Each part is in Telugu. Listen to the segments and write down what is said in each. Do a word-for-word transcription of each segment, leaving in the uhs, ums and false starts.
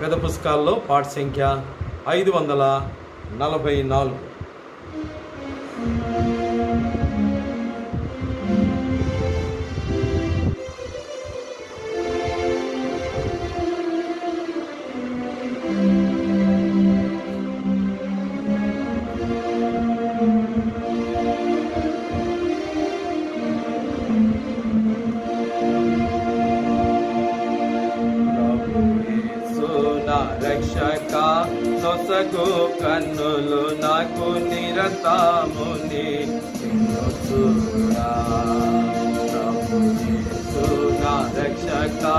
పెద్ద పుస్తకాల్లో పాఠ సంఖ్య ఐదు వందల నలభై నాలుగు. रक्षका सोसगु कन्नुलु नाकु निरतामुनि विनुसुरा प्रभुना रक्षका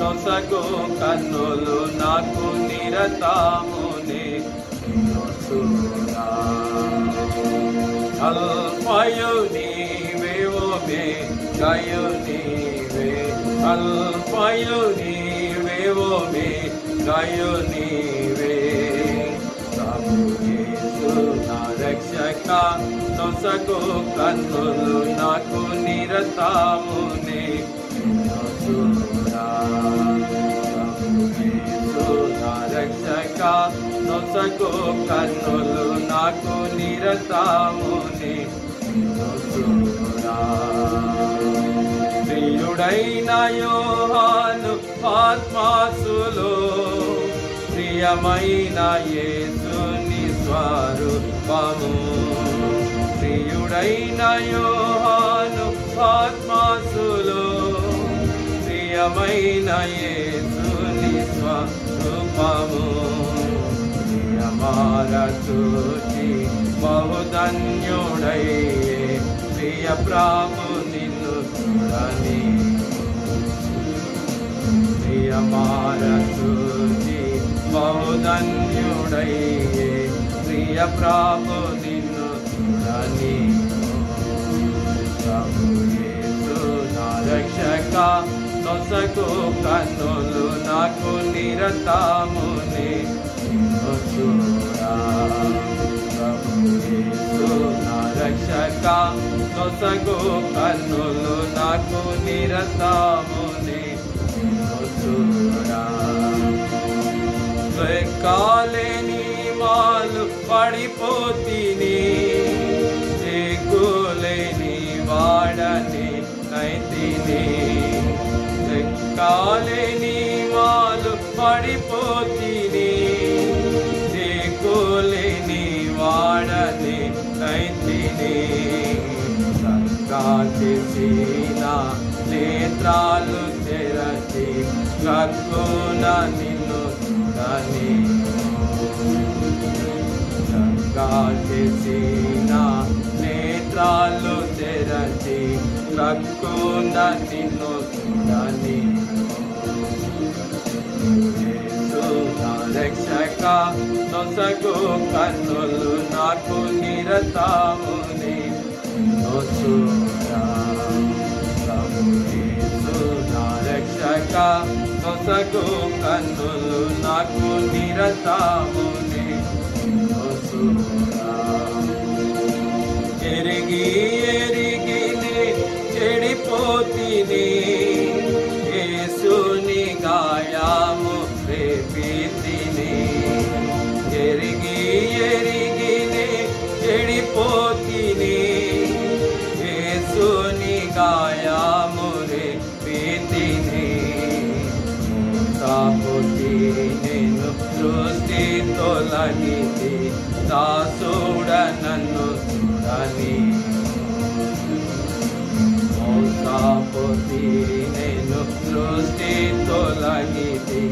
सोसगु कन्नुलु नाकु निरतामुनि विनुसुरा अल्पयुनि वेवोमे गयुनि वे अल्पयुनि वेवोमे गायो नीवे प्रभु येसु ना रक्षका सोसगु कन्नुलु नाकु निरतामुनि विनुसुरा प्रभु येसु ना रक्षका सोसगु कन्नुलु नाकु निरतामुनि विनुसुरा प्रियुडैन योहानु आत्मासुलो ప్రియమైన యేసుని స్వరూపము ప్రియుడైన యోహాను ఆత్మసులో ప్రియమైన యేసుని స్వరూపము ప్రియమారతుచి బహుధన్యుడై ప్రియ ప్రాము నిన్ను చూడని ప్రియమారతుచి बहुधन्युडै प्रिय प्रभु निन्नु सुरनि प्रभु येसु ना रक्षका सोसगु कन्नुलु नाकु निरतामुनि विनुसुरा प्रभु येसु ना रक्षका सोसगु कन्नुलु नाकु निरतामुनि विनुसुरा కాలేని మాలు పడిపోతిని దిగులేని వాడని నైతిని కాలేని మాలు పడిపోతిని దిగులేని వాడని నైతిని సంకాసిసిన నేత్రాలు తెరచి కక్కున నిన్ను संकासिना नेत्रालु तेरति रक्कुन निन्नु सुरनि येसु ना रक्षका सोसगु कन्नुलु नाकु निरतामुनि विनुसुरा प्रभु येसु ना रक्षका सोसगु कन्नुलु नाकु निरतामुनि विनुसुरा एरिगी एरिगिने चेडिपोतिनि येसुनि गायामु रेपितिनि एरिगी एरिगिने चेडिपोतिनि येसुनि गायामु रेपितिनि तापोति नेनु सृष्टि तोलगिति दासोड नन्नु सुरनि तापोति नेनु सृष्टि तोलगिति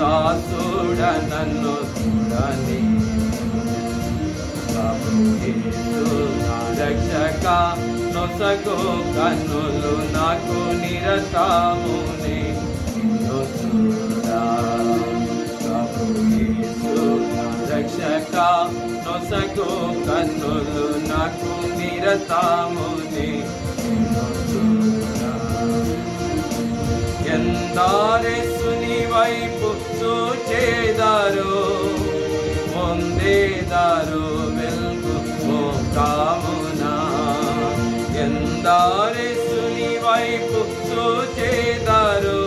दासोड नन्नु सुरनि प्रभु येसु ना रक्षका सोसगु कन्నులు नाकु निरताముని विनुसुरा प्रभु येसु ना रक्षका सोसगु कन्నులు नाकु निरताముని विनुसुरा ఎందారేసుని వైపు చూచెదరు ముందెదరు వెలుగు మోకామున ఎందారేసుని వైపు చూచెదరు.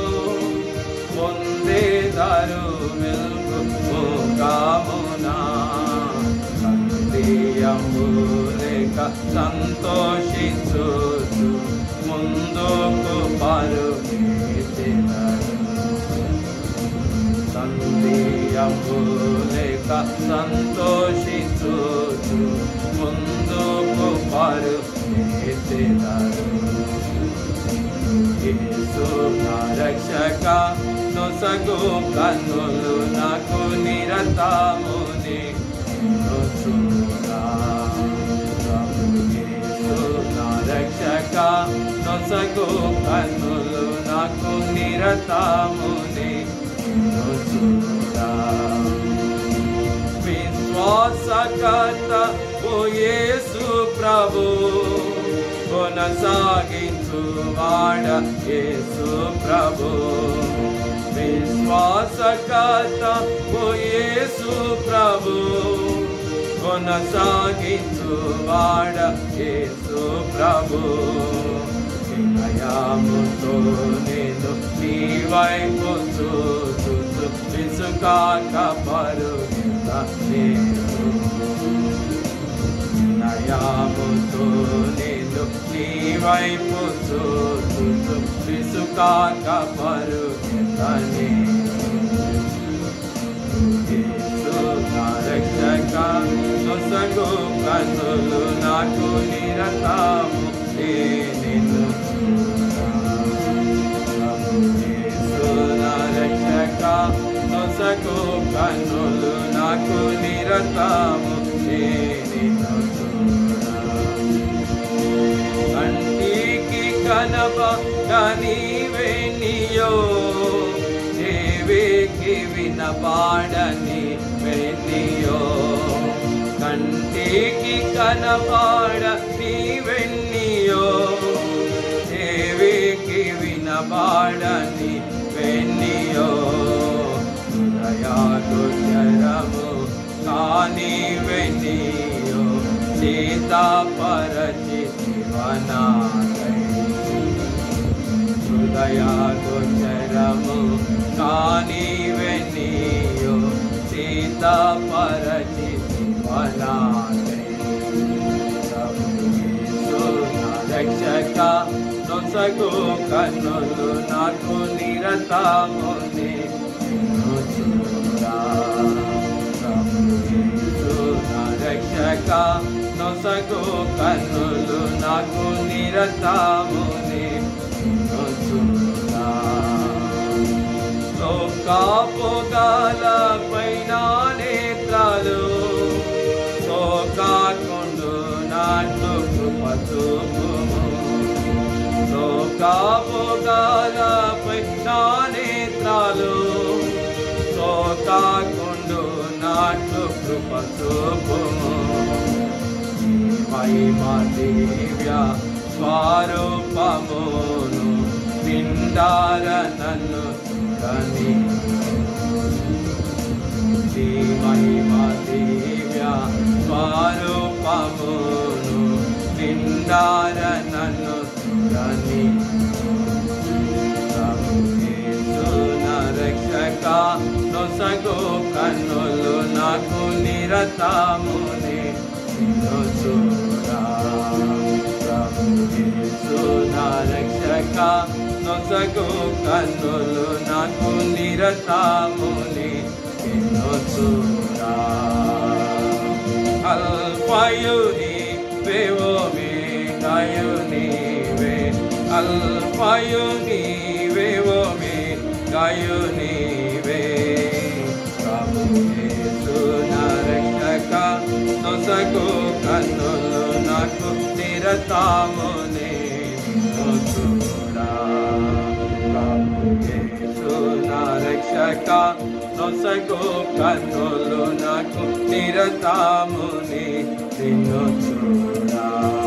తంబూరిక సంతోషించుచు ముందుకు పరుగెత్తెదను. తంబూరిక సంతోషించుచు ముందుకు పరుగెత్తెదను. యేసు రక్షక నొసగు కన్నులు నాకు నిరతముని రక్షక నొసగు కన్నులు నాకు నిరతముని విశ్వాసకర్త ఓ యేసు ప్రభు కొనసాగించువాడ యేసు ప్రభు. విశ్వాసకర్త ఓ యేసు ప్రభు కొనసాగించువాడ యేసు ప్రభు. హృదయముతో నేను నీ వైపు చూస్తూ విసుకాక పరుగెత్తెదను. హృదయముతో నేను నీ వైపు చూస్తూ విసుకాక పరుగెత్తెదను. రక్షక నొసగు కన్నులు నాకు నిరతముని నిన్ను రక్షక నొసగు కన్నులు నాకు నిరతముని నిన్ను కంటికి కనబడని నీవే దేవికి వినబడని వెన్నియో కంటికి కనబడ నీ వెన్నియో దేవికి వినబడని వెన్నియో. హృదయగోచరము కాని వెన్నియో సీతాపరచితివనాకై. హృదయగోచరము కాని వెన్నియో రక్షక నొసగు కన్నులు నాకు నిరతముని రక్షక నొసగు కన్నులు నాకు నిరతముని లోకాపొగల పైన నేత్రాలు సోకాకుండు నాటు కృపచూపుము. లోకాపొగల పైన నేత్రాలు సోకాకుండు నాటు కృపచూపుము. మహిమా దివ్య స్వరూపమును నిండార నన్ను మహిమా దివ్య స్వరూపమును నిండార నన్ను స్తుని. రక్షక నొసగు కన్నులు నాకు నిరతముని రక్షక నొసగు కన్నులు నాకు నిరతముని చూడా. అల్ఫయు నీవేవో మేఘయు నీవే అల్ఫయు నీవేవో మేఘయు నీవే. ప్రభుయేసు నా రక్షక నొసగు కన్నులు నాకు నిరతముని చూడా. ప్రభుయేసు నా రక్షక నొసగు కన్నులు నాకు నిరతముని నిన్ను చూడా.